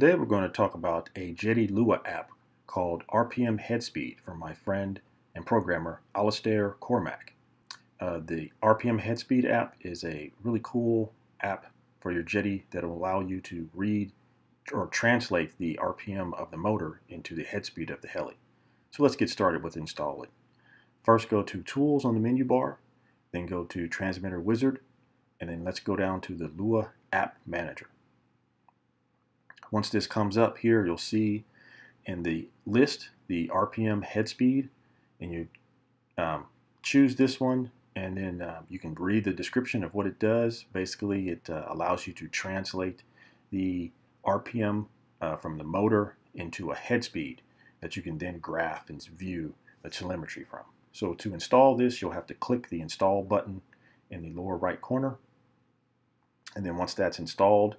Today we're going to talk about a Jetty Lua app called RPM Head Speed from my friend and programmer Alastair Cormack. The RPM Head Speed app is a really cool app for your Jetty that will allow you to read or translate the RPM of the motor into the head speed of the heli. So let's get started with installing. First, go to Tools on the menu bar, then go to Transmitter Wizard, and then let's go down to the Lua App Manager. Once this comes up here, you'll see in the list the RPM head speed, and you choose this one, and then you can read the description of what it does. Basically, it allows you to translate the RPM from the motor into a head speed that you can then graph and view the telemetry from. So to install this, you'll have to click the install button in the lower right corner, and then once that's installed,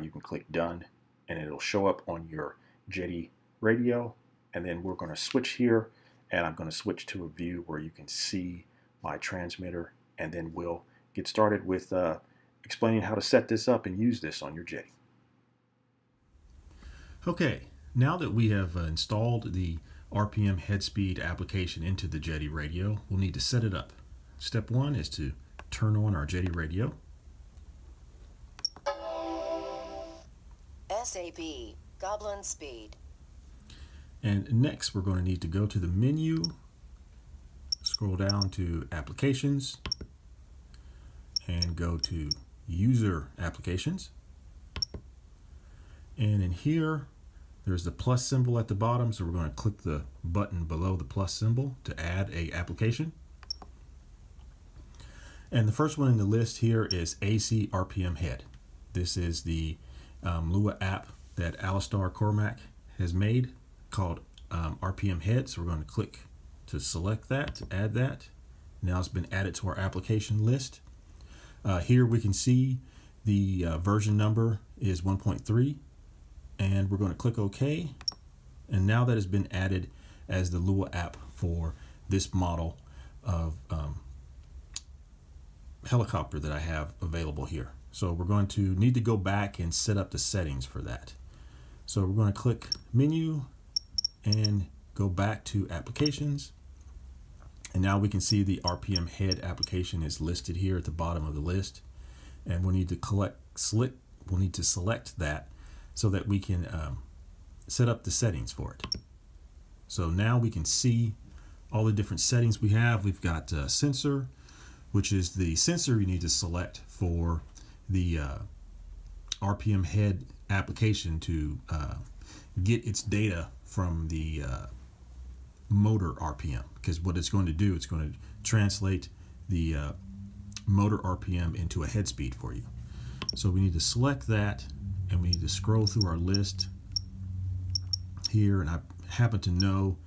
you can click done, and it'll show up on your Jetty radio. And then we're going to switch here, and I'm going to switch to a view where you can see my transmitter, and then we'll get started with explaining how to set this up and use this on your Jetty. Okay, now that we have installed the RPM Head Speed application into the Jetty radio, we'll need to set it up. Step one is to turn on our Jetty radio. SAB Goblin Speed. And next, we're going to need to go to the menu, scroll down to Applications, and go to User Applications. And in here, there's the plus symbol at the bottom, so we're going to click the button below the plus symbol to add an application. And the first one in the list here is AC RPM Head. This is the Lua app that Alastair Cormack has made called RPM Head. So we're going to click to select that, to add that. Now it's been added to our application list. Here we can see the version number is 1.3, and we're going to click OK. And now that has been added as the Lua app for this model of helicopter that I have available here. So we're going to need to go back and set up the settings for that. So we're going to click Menu and go back to Applications. And now we can see the RPM Head application is listed here at the bottom of the list. And we'll need to select that so that we can set up the settings for it. So now we can see all the different settings we have. We've got Sensor, which is the sensor you need to select for the RPM Head application to get its data from the motor RPM, because what it's going to do, it's going to translate the motor RPM into a head speed for you. So we need to select that, and we need to scroll through our list here, and I happen to know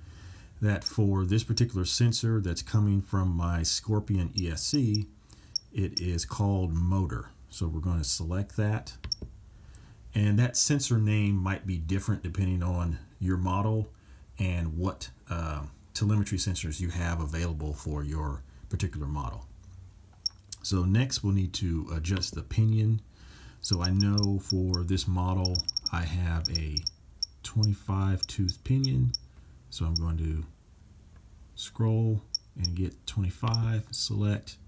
that for this particular sensor that's coming from my Scorpion ESC, it is called motor. So we're going to select that, and that sensor name might be different depending on your model and what telemetry sensors you have available for your particular model. So next we'll need to adjust the pinion. So I know for this model I have a 25 tooth pinion, so I'm going to scroll and get 25, select.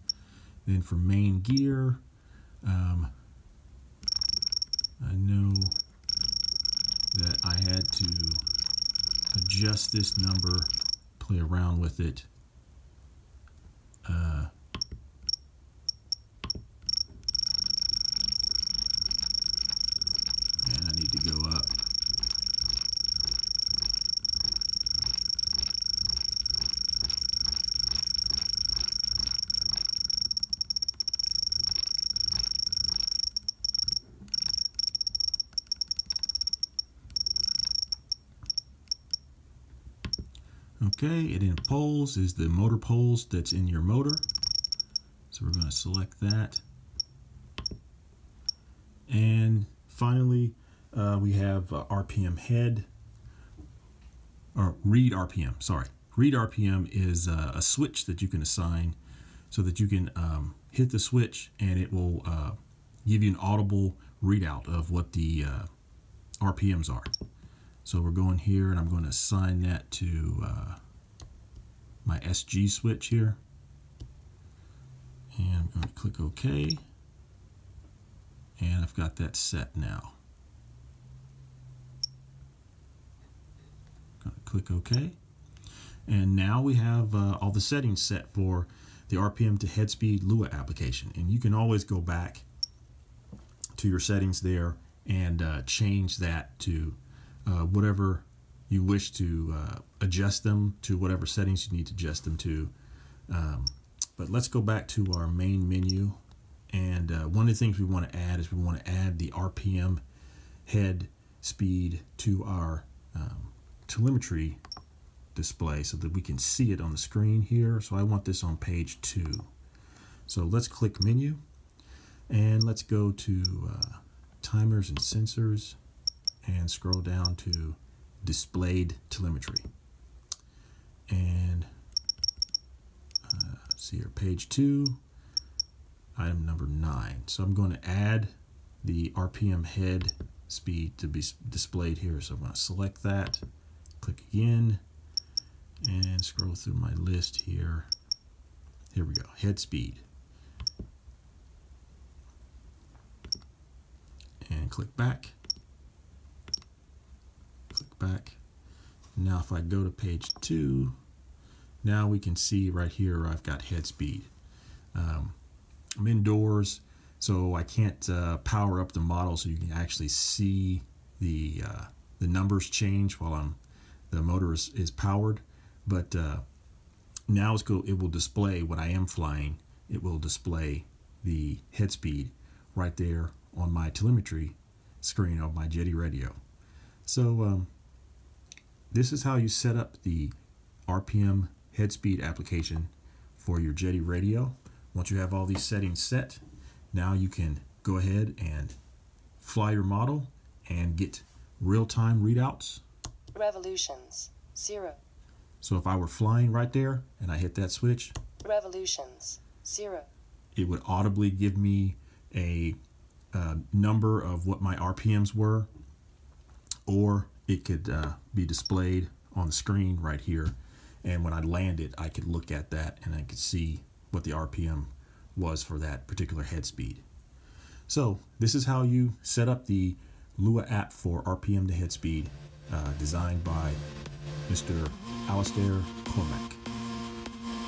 Then for main gear, I know that I had to adjust this number, play around with it. And I need to go up. Okay, and in poles is the motor poles that's in your motor. So we're going to select that. And finally, we have RPM head, or read RPM, sorry. Read RPM is a switch that you can assign so that you can hit the switch, and it will give you an audible readout of what the RPMs are. So we're going here, and I'm going to assign that to my SG switch here. And I'm going to click OK. And I've got that set now. I'm going to click OK. And now we have all the settings set for the RPM to head speed Lua application. And you can always go back to your settings there and change that to whatever you wish to adjust them to, whatever settings you need to adjust them to. But let's go back to our main menu. And one of the things we want to add is we want to add the RPM head speed to our telemetry display so that we can see it on the screen here. So I want this on page 2. So let's click menu and let's go to timers and sensors and scroll down to displayed telemetry. And see here, page 2, item number 9. So I'm going to add the RPM head speed to be displayed here. So I'm going to select that, click again, and scroll through my list here. Here we go, head speed. And click back. Click back. Now if I go to page 2, now we can see right here I've got head speed. I'm indoors, so I can't power up the model, so you can actually see the numbers change while the motor is powered. But now it's cool. It will display when I am flying. It will display the head speed right there on my telemetry screen of my Jetty radio. So this is how you set up the RPM head speed application for your Jetty radio. Once you have all these settings set, now you can go ahead and fly your model and get real-time readouts. Revolutions, 0. So if I were flying right there and I hit that switch, revolutions, 0, it would audibly give me a number of what my RPMs were, or it could be displayed on the screen right here. And when I landed, I could look at that and I could see what the RPM was for that particular head speed. So this is how you set up the Lua app for RPM to head speed, designed by Mr. Alastair Cormack.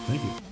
Thank you.